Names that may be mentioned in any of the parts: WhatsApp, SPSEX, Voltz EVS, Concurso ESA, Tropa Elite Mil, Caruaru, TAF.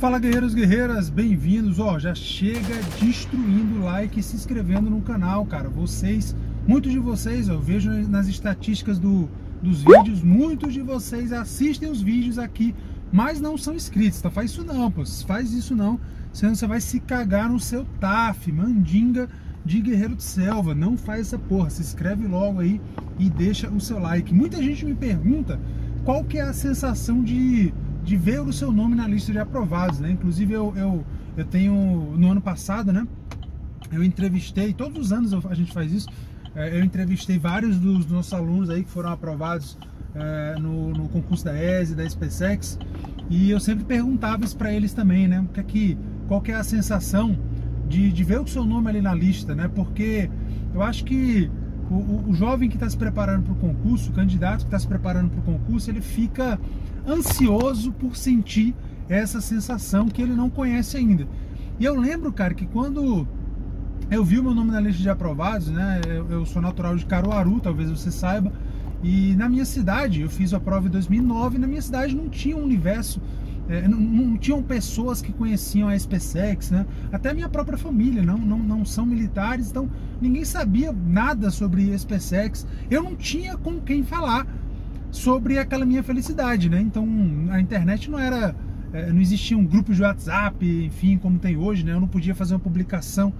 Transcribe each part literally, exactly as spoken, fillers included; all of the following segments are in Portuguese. Fala, guerreiros, guerreiras, bem-vindos. Ó, já chega destruindo o like e se inscrevendo no canal, cara. Vocês, muitos de vocês, ó, eu vejo nas estatísticas do, dos vídeos, muitos de vocês assistem os vídeos aqui, mas não são inscritos, tá? Faz isso não, pô, faz isso não, senão você vai se cagar no seu T A F, mandinga de guerreiro de selva. Não faz essa porra, se inscreve logo aí e deixa o seu like. Muita gente me pergunta qual que é a sensação de... de ver o seu nome na lista de aprovados, né? Inclusive eu, eu, eu tenho, no ano passado, né, eu entrevistei, todos os anos a gente faz isso, eu entrevistei vários dos nossos alunos aí que foram aprovados é, no, no concurso da E S A, da S P S E X, e eu sempre perguntava isso para eles também, né? Que aqui, qual que é a sensação de, de ver o seu nome ali na lista, né? Porque eu acho que o, o, o jovem que está se preparando para o concurso, o candidato que está se preparando para o concurso, ele fica ansioso por sentir essa sensação que ele não conhece ainda. E eu lembro, cara, que quando eu vi o meu nome na lista de aprovados, né, eu, eu sou natural de Caruaru, talvez você saiba, e na minha cidade, eu fiz a prova em dois mil e nove, na minha cidade não tinha um universo, é, não, não tinham pessoas que conheciam a S P S E X, né? Até minha própria família não, não, não são militares, então ninguém sabia nada sobre S P S E X, eu não tinha com quem falar sobre aquela minha felicidade, né? Então a internet não era, não existia um grupo de WhatsApp, enfim, como tem hoje, né? Eu não podia fazer uma publicação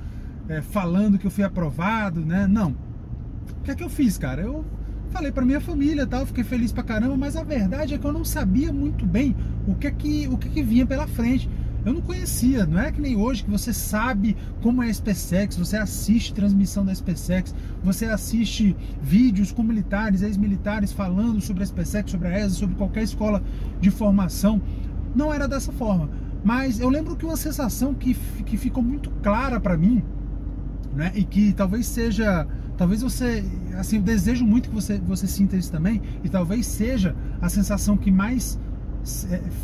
é, falando que eu fui aprovado, né? Não. O que é que eu fiz, cara? Eu falei para minha família, tal, fiquei feliz pra caramba, mas a verdade é que eu não sabia muito bem o que é que o que é que vinha pela frente. Eu não conhecia, não é que nem hoje que você sabe como é a S P S E X, você assiste transmissão da S P S E X, você assiste vídeos com militares, ex-militares falando sobre a S P S E X, sobre a E S A, sobre qualquer escola de formação. Não era dessa forma, mas eu lembro que uma sensação que, que ficou muito clara para mim, né, e que talvez seja, talvez você, assim, eu desejo muito que você, você sinta isso também, e talvez seja a sensação que mais...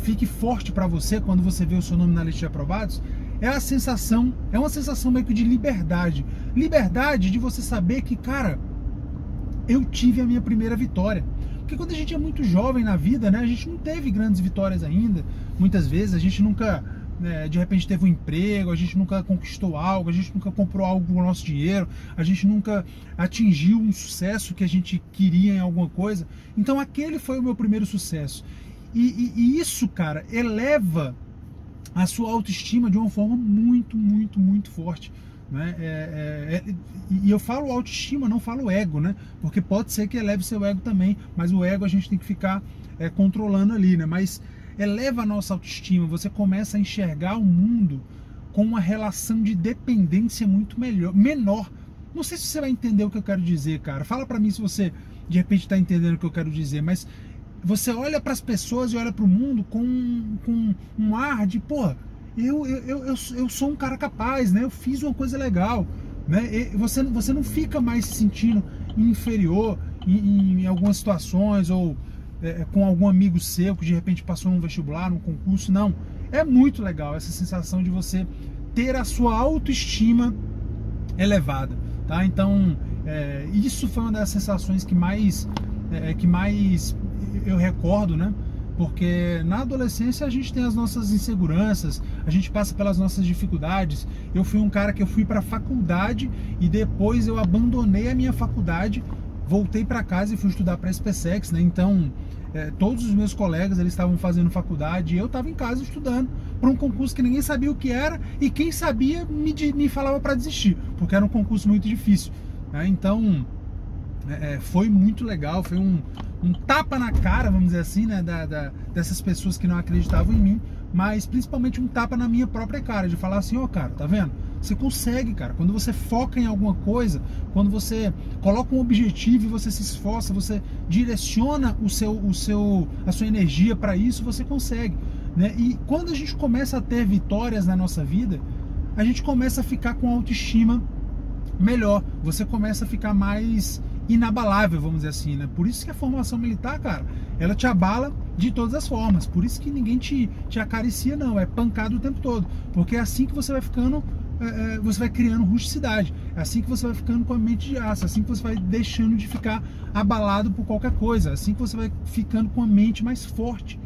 fique forte para você quando você vê o seu nome na lista de aprovados, é a sensação, é uma sensação meio que de liberdade, liberdade de você saber que, cara, eu tive a minha primeira vitória. Porque quando a gente é muito jovem na vida, né, a gente não teve grandes vitórias ainda, muitas vezes a gente nunca, né, de repente teve um emprego, a gente nunca conquistou algo, a gente nunca comprou algo com o nosso dinheiro, a gente nunca atingiu um sucesso que a gente queria em alguma coisa. Então aquele foi o meu primeiro sucesso. E, e, e isso, cara, eleva a sua autoestima de uma forma muito, muito, muito forte, né? É, é, é, e eu falo autoestima, não falo ego, né? Porque pode ser que eleve seu ego também, mas o ego a gente tem que ficar é, controlando ali, né? Mas eleva a nossa autoestima, você começa a enxergar o mundo com uma relação de dependência muito melhor, menor. Não sei se você vai entender o que eu quero dizer, cara. Fala pra mim se você, de repente, está entendendo o que eu quero dizer, mas... você olha para as pessoas e olha para o mundo com, com um ar de, pô, eu, eu, eu, eu sou um cara capaz, né? Eu fiz uma coisa legal, né? E você, você não fica mais se sentindo inferior em, em algumas situações, ou é, com algum amigo seu que de repente passou num vestibular, num concurso, não. É muito legal essa sensação de você ter a sua autoestima elevada, tá? Então, é, isso foi uma das sensações que mais... É, que mais eu recordo, né? Porque na adolescência a gente tem as nossas inseguranças, a gente passa pelas nossas dificuldades. Eu fui um cara que eu fui para a faculdade e depois eu abandonei a minha faculdade, voltei para casa e fui estudar para a S P S E X, né? Então é, todos os meus colegas eles estavam fazendo faculdade e eu estava em casa estudando para um concurso que ninguém sabia o que era, e quem sabia me, me falava para desistir, porque era um concurso muito difícil, né? Então É, foi muito legal, foi um, um tapa na cara, vamos dizer assim, né, da, da, dessas pessoas que não acreditavam em mim, mas principalmente um tapa na minha própria cara, de falar assim, ó, oh, cara, tá vendo? Você consegue, cara, quando você foca em alguma coisa, quando você coloca um objetivo e você se esforça, você direciona o seu, o seu, a sua energia para isso, você consegue, né? E quando a gente começa a ter vitórias na nossa vida, a gente começa a ficar com autoestima melhor, você começa a ficar mais... inabalável, vamos dizer assim, né? Por isso que a formação militar, cara, ela te abala de todas as formas, por isso que ninguém te, te acaricia não, é pancada o tempo todo, porque é assim que você vai ficando, é, você vai criando rusticidade, é assim que você vai ficando com a mente de aço, é assim que você vai deixando de ficar abalado por qualquer coisa, é assim que você vai ficando com a mente mais forte.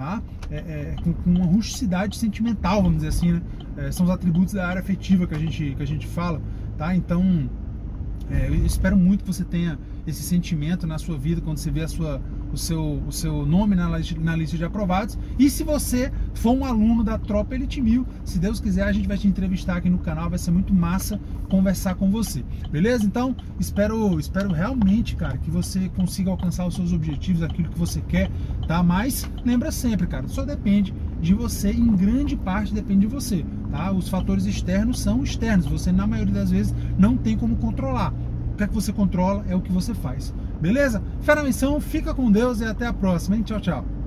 tá? É, é, com, com uma rusticidade sentimental, vamos dizer assim, né? É, são os atributos da área afetiva que a gente, que a gente fala, tá? Então, é, eu espero muito que você tenha esse sentimento na sua vida quando você vê a sua, o, seu, o seu nome na, na lista de aprovados. E se você for um aluno da Tropa Elite Mil, se Deus quiser, a gente vai te entrevistar aqui no canal, vai ser muito massa conversar com você, beleza? Então, espero, espero realmente, cara, que você consiga alcançar os seus objetivos, aquilo que você quer, tá? Mas lembra sempre, cara, só depende de você, em grande parte depende de você, tá? Os fatores externos são externos, você na maioria das vezes não tem como controlar. O que é que você controla é o que você faz, beleza? Fé na missão, fica com Deus e até a próxima, hein? Tchau, tchau!